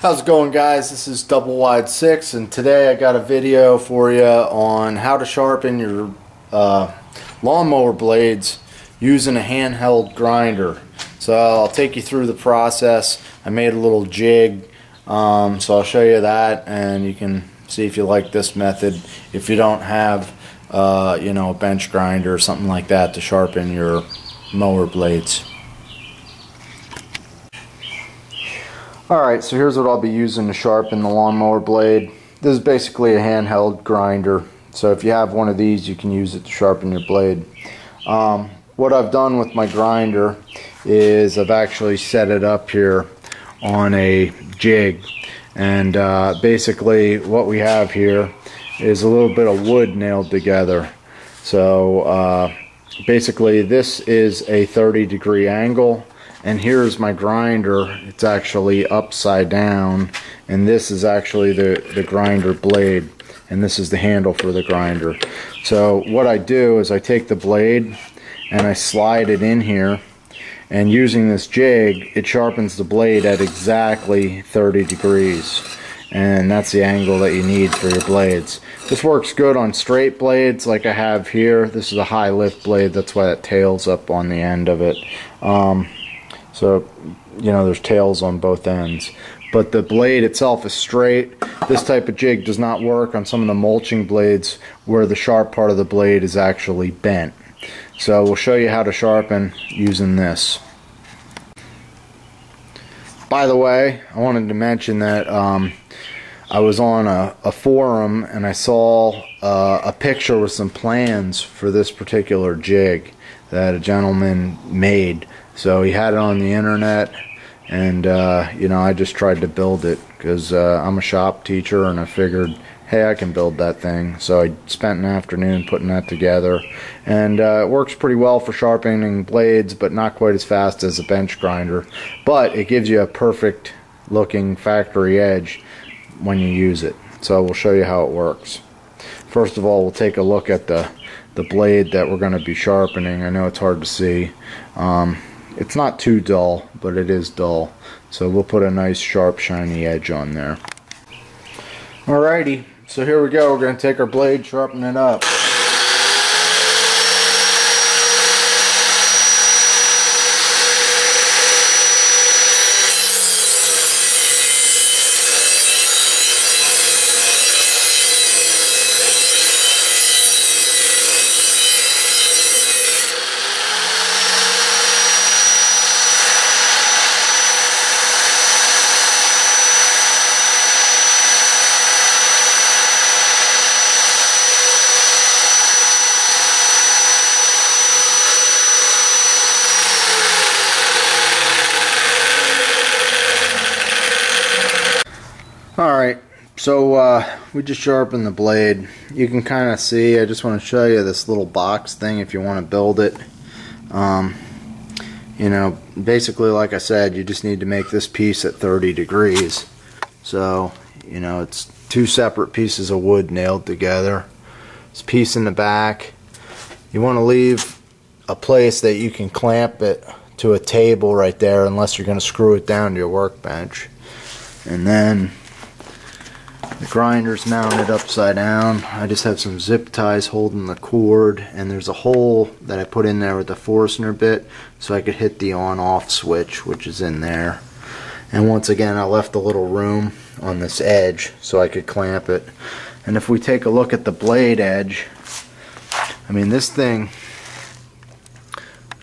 How's it going, guys? This is DoubleWide6, and today I got a video for you on how to sharpen your lawnmower blades using a handheld grinder. So I'll take you through the process. I made a little jig, so I'll show you that, and you can see if you like this method. If you don't have, you know, a bench grinder or something like that to sharpen your mower blades. Alright, so here's what I'll be using to sharpen the lawnmower blade. This is basically a handheld grinder, so if you have one of these you can use it to sharpen your blade. What I've done with my grinder is I've actually set it up here on a jig, and basically what we have here is a little bit of wood nailed together. So basically this is a 30-degree angle. And here's my grinder. It's actually upside down, and this is actually the grinder blade, and this is the handle for the grinder. So what I do is I take the blade and I slide it in here, and using this jig it sharpens the blade at exactly 30 degrees, and that's the angle that you need for your blades. This works good on straight blades like I have here. This is a high lift blade, that's why it tails up on the end of it. So, you know, there's tails on both ends. But the blade itself is straight. This type of jig does not work on some of the mulching blades where the sharp part of the blade is actually bent. So we'll show you how to sharpen using this. By the way, I wanted to mention that I was on a forum and I saw a picture with some plans for this particular jig that a gentleman made. So he had it on the internet, and you know, I just tried to build it because I'm a shop teacher, and I figured, hey, I can build that thing. So I spent an afternoon putting that together, and it works pretty well for sharpening blades, but not quite as fast as a bench grinder. But it gives you a perfect looking factory edge when you use it. So we'll show you how it works. First of all, we'll take a look at the blade that we're going to be sharpening. I know it's hard to see. It's not too dull, but it is dull. So we'll put a nice sharp shiny edge on there. Alrighty, so here we go. We're going to take our blade, sharpen it up. Alright, so we just sharpened the blade. You can kind of see, I just want to show you this little box thing if you want to build it. You know, basically like I said, you just need to make this piece at 30 degrees. So, you know, it's two separate pieces of wood nailed together. This piece in the back, you want to leave a place that you can clamp it to a table right there unless you're going to screw it down to your workbench. And then the grinder's mounted upside down. I just have some zip ties holding the cord, and there's a hole that I put in there with the Forstner bit so I could hit the on-off switch, which is in there. And once again, I left a little room on this edge so I could clamp it. And if we take a look at the blade edge, I mean, this thing,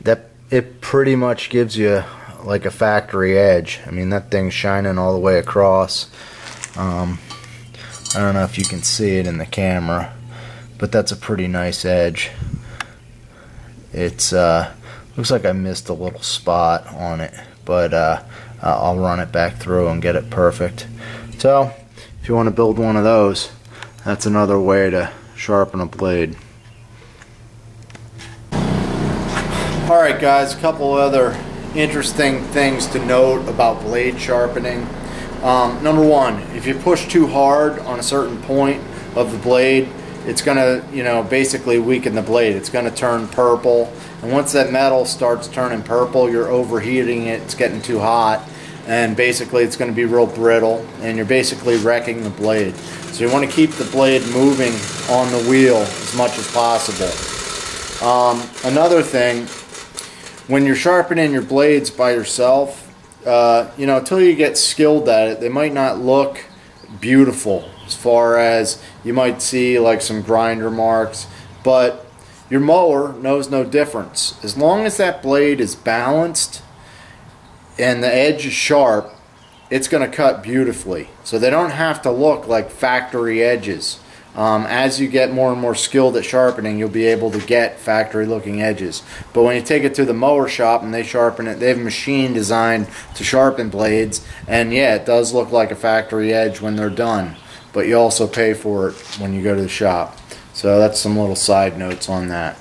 that it pretty much gives you like a factory edge. I mean, that thing's shining all the way across. I don't know if you can see it in the camera, but that's a pretty nice edge. It's looks like I missed a little spot on it, but I'll run it back through and get it perfect. So if you want to build one of those, that's another way to sharpen a blade. Alright guys, a couple other interesting things to note about blade sharpening. Number one, if you push too hard on a certain point of the blade, it's going to, you know, basically weaken the blade. It's going to turn purple, and once that metal starts turning purple, you're overheating it, it's getting too hot, and basically it's going to be real brittle and you're basically wrecking the blade. So you want to keep the blade moving on the wheel as much as possible. Another thing, when you're sharpening your blades by yourself, you know, until you get skilled at it, they might not look beautiful, as far as you might see like some grinder marks, but your mower knows no difference. As long as that blade is balanced and the edge is sharp, it's going to cut beautifully. So they don't have to look like factory edges. As you get more and more skilled at sharpening, you'll be able to get factory looking edges. But when you take it to the mower shop and they sharpen it, they have a machine designed to sharpen blades, and yeah, it does look like a factory edge when they're done, but you also pay for it when you go to the shop. So that's some little side notes on that.